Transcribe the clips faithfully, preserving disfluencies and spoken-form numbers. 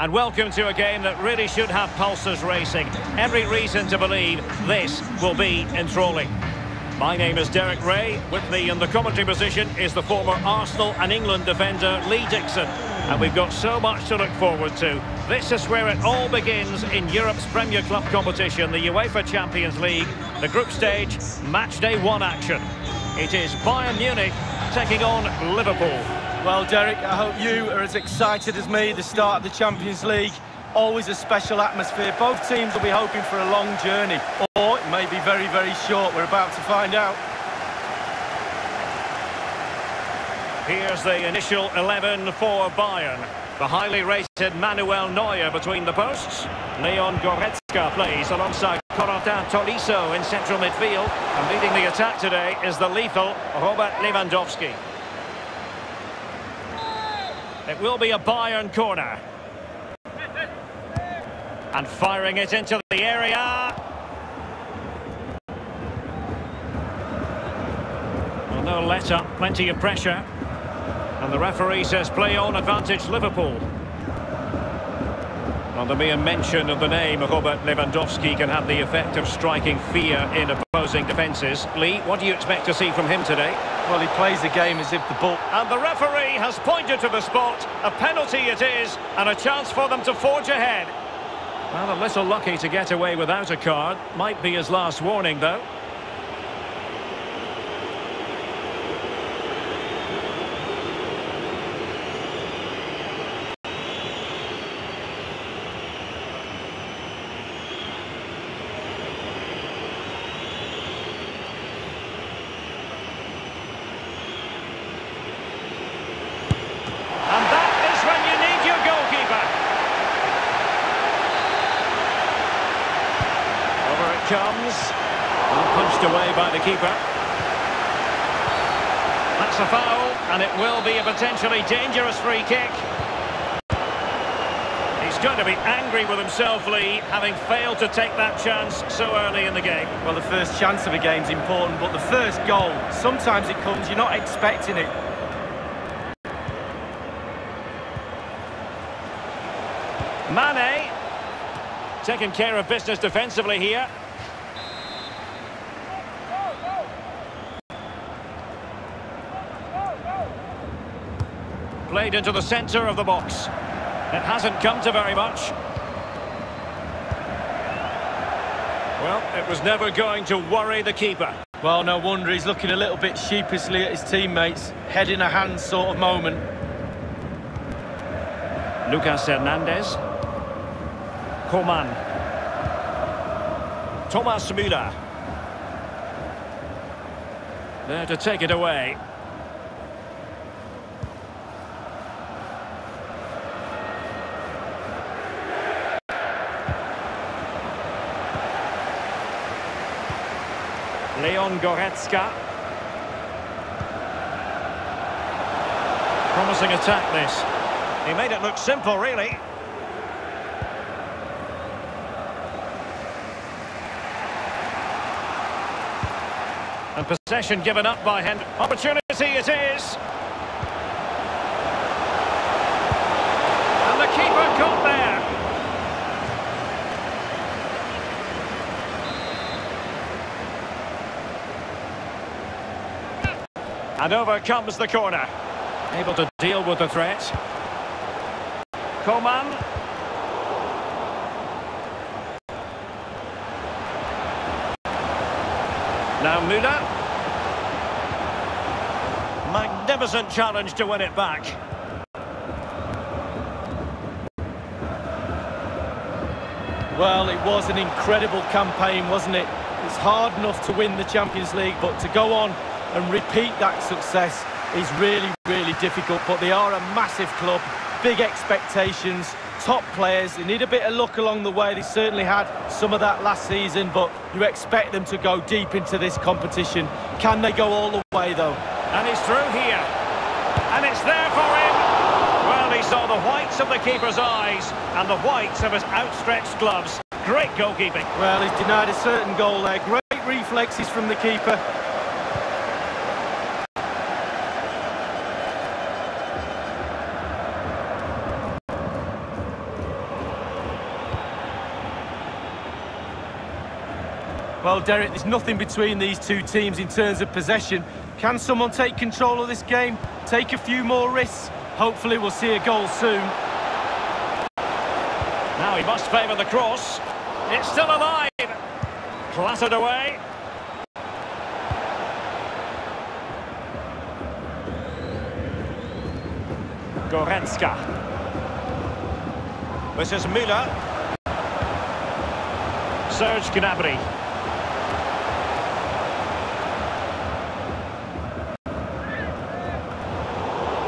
And welcome to a game that really should have pulses racing. Every reason to believe this will be enthralling. My name is Derek Ray. With me in the commentary position is the former Arsenal and England defender Lee Dixon. And we've got so much to look forward to. This is where it all begins in Europe's Premier Club competition, the UEFA Champions League, the group stage, match day one action. It is Bayern Munich taking on Liverpool. Well, Derek, I hope you are as excited as me at the start of the Champions League. Always a special atmosphere. Both teams will be hoping for a long journey, or it may be very, very short. We're about to find out. Here's the initial eleven for Bayern. The highly rated Manuel Neuer between the posts. Leon Goretzka plays alongside Corentin Tolisso in central midfield. And leading the attack today is the lethal Robert Lewandowski. It will be a Bayern corner. And firing it into the area. Well, no let up, plenty of pressure. And the referee says play on, advantage Liverpool. Well, the mere mention of the name of Robert Lewandowski can have the effect of striking fear in opposing defences. Lee, what do you expect to see from him today? Well, he plays the game as if the ball... And the referee has pointed to the spot. A penalty it is, and a chance for them to forge ahead. Well, a little lucky to get away without a card. Might be his last warning, though. Comes, and punched away by the keeper. That's a foul, and it will be a potentially dangerous free kick. He's going to be angry with himself, Lee, having failed to take that chance so early in the game. Well, the first chance of a game is important, but the first goal, sometimes it comes, you're not expecting it. Mane, taking care of business defensively here. Played into the centre of the box. It hasn't come to very much. Well, it was never going to worry the keeper. Well, no wonder he's looking a little bit sheepishly at his teammates. Head in a hand sort of moment. Lucas Hernandez. Coman. Thomas Müller. There to take it away. Leon Goretzka. Promising attack, this. He made it look simple, really. And possession given up by Henry. Opportunity it is. And the keeper got there. And over comes the corner. Able to deal with the threat. Coman. Now Müller. Magnificent challenge to win it back. Well, it was an incredible campaign, wasn't it? It's hard enough to win the Champions League, but to go on and repeat that success is really, really difficult. But they are a massive club, big expectations, top players. They need a bit of luck along the way. They certainly had some of that last season, but you expect them to go deep into this competition. Can they go all the way, though? And he's through here. And it's there for him. Well, he saw the whites of the keeper's eyes and the whites of his outstretched gloves. Great goalkeeping. Well, he's denied a certain goal there. Great reflexes from the keeper. Well, Derek, there's nothing between these two teams in terms of possession. Can someone take control of this game? Take a few more risks. Hopefully we'll see a goal soon. Now he must favour the cross. It's still alive. Clattered away. Goretzka. This is Müller. Serge Gnabry.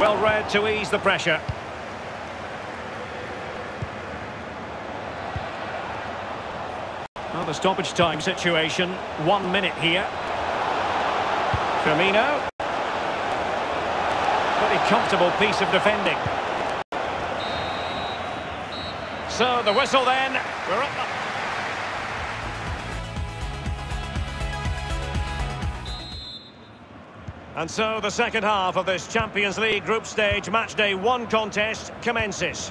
Well read to ease the pressure. Well, the stoppage time situation. One minute here. Firmino. Very comfortable piece of defending. So the whistle then. We're up. And so the second half of this Champions League group stage match day one contest commences.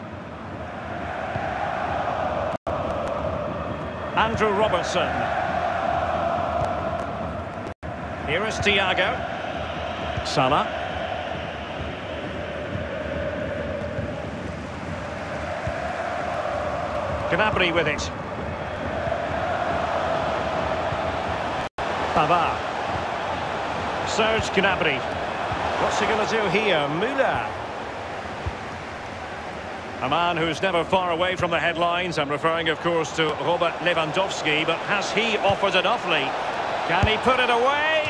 Andrew Robertson. Here is Thiago. Salah. Gnabry with it. Pavard. Serge Gnabry. What's he going to do here? Müller. A man who's never far away from the headlines. I'm referring, of course, to Robert Lewandowski. But has he offered enough, Lee? Can he put it away?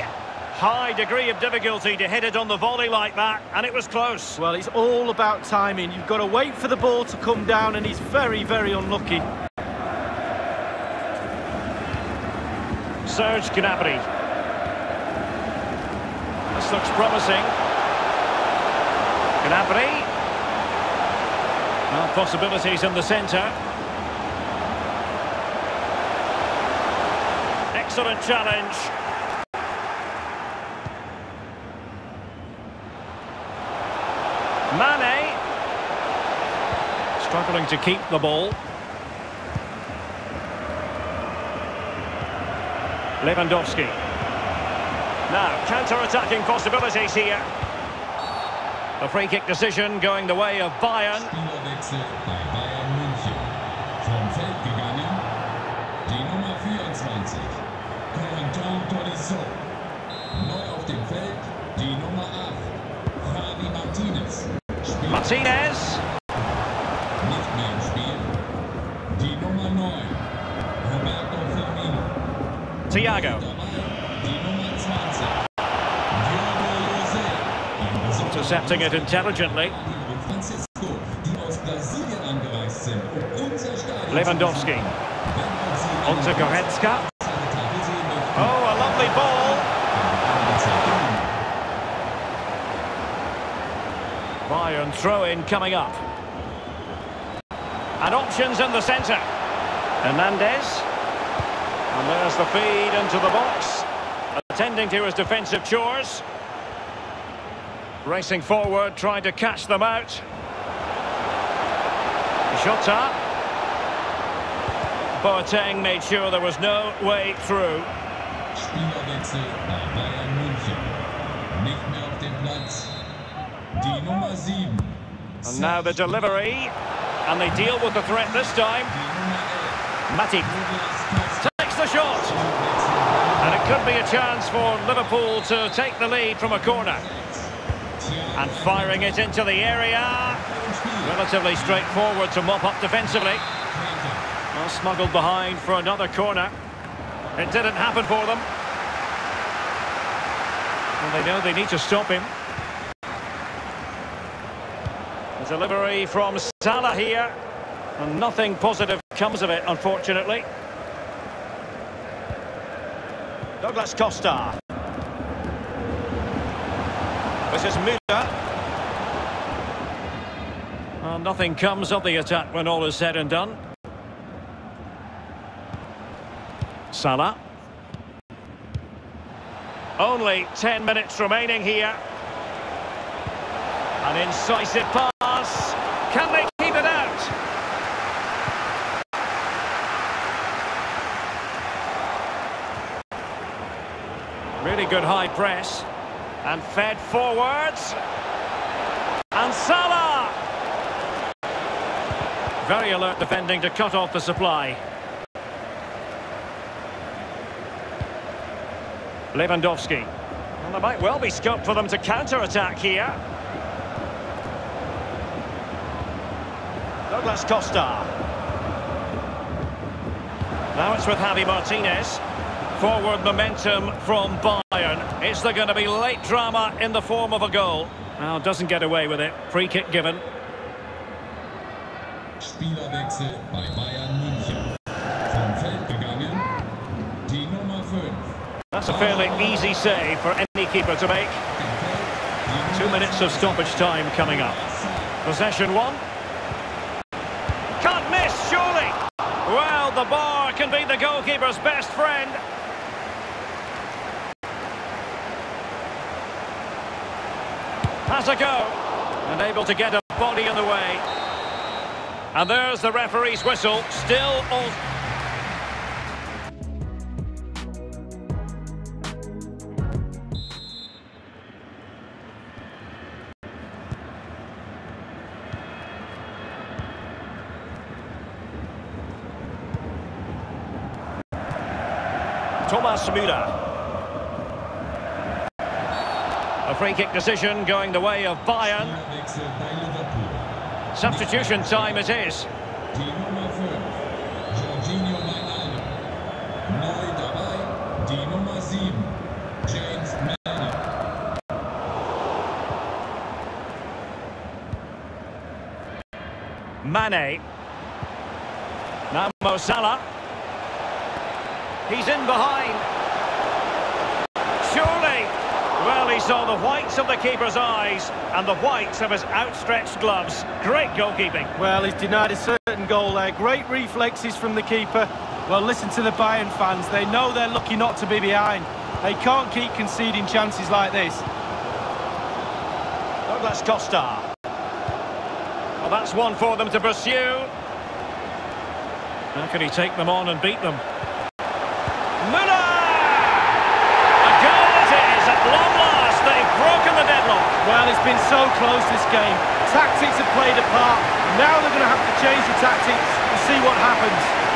High degree of difficulty to hit it on the volley like that, and it was close. Well, it's all about timing. You've got to wait for the ball to come down, and he's very, very unlucky. Serge Gnabry. This looks promising. Gnabry. Well, possibilities in the centre. Excellent challenge. Mane, struggling to keep the ball. Lewandowski. Now, counter-attacking possibilities here. A free kick decision going the way of Bayern. Corentin Tolisso. Neu auf dem Feld, die Nummer eight, Javi Martinez. Martinez. Nicht mehr im Spiel. Die Nummer nine, Roberto Firmino. Thiago. Die Nummer twenty. Intercepting it intelligently. Francisco, die aus Brasilien angereist sind, um unser Stadion. Lewandowski. Onto Goretzka. Oh, a lovely ball. Bayern throw-in coming up. And options in the centre. Hernandez. And there's the feed into the box. Attending to his defensive chores. Racing forward, trying to catch them out. Jota. Boateng made sure there was no way through. Spielerwechsel bei Bayern München. Nicht mehr auf dem Platz. And now the delivery, and they deal with the threat this time. Matic takes the shot, and it could be a chance for Liverpool to take the lead from a corner. And firing it into the area, relatively straightforward to mop up defensively. Well, smuggled behind for another corner. It didn't happen for them. Well, they know they need to stop him. Delivery from Salah here, and nothing positive comes of it, unfortunately. Douglas Costa. This is Müller. And nothing comes of the attack when all is said and done. Salah. Only ten minutes remaining here. An incisive pass. Can they keep it out? good high press. And fed forwards. And Salah! Very alert defending to cut off the supply. Lewandowski. Well, there might well be scope for them to counter-attack here. Douglas Costa. Now it's with Javi Martinez. Forward momentum from Bayern. Is there going to be late drama in the form of a goal? Now, doesn't get away with it. Free kick given. Spielerwechsel by Bayern Munich. Vom Feld gegangen. Die Nummer five. That's a fairly easy save for any keeper to make. Two minutes of stoppage time coming up. Possession one. Can't miss, surely. Well, the bar can be the goalkeeper's best friend. Has a go, and able to get a body in the way. And there's the referee's whistle, still all... Thomas Müller. A free-kick decision going the way of Bayern. Substitution time it is. Mane. Now Mo Salah. He's in behind. Well, he saw the whites of the keeper's eyes and the whites of his outstretched gloves. Great goalkeeping. Well, he's denied a certain goal there. Great reflexes from the keeper. Well, listen to the Bayern fans. They know they're lucky not to be behind. They can't keep conceding chances like this. Douglas Costa. Well, that's one for them to pursue. How can he take them on and beat them? Müller! Well, it's been so close this game. Tactics have played a part. Now they're going to have to change the tactics and see what happens.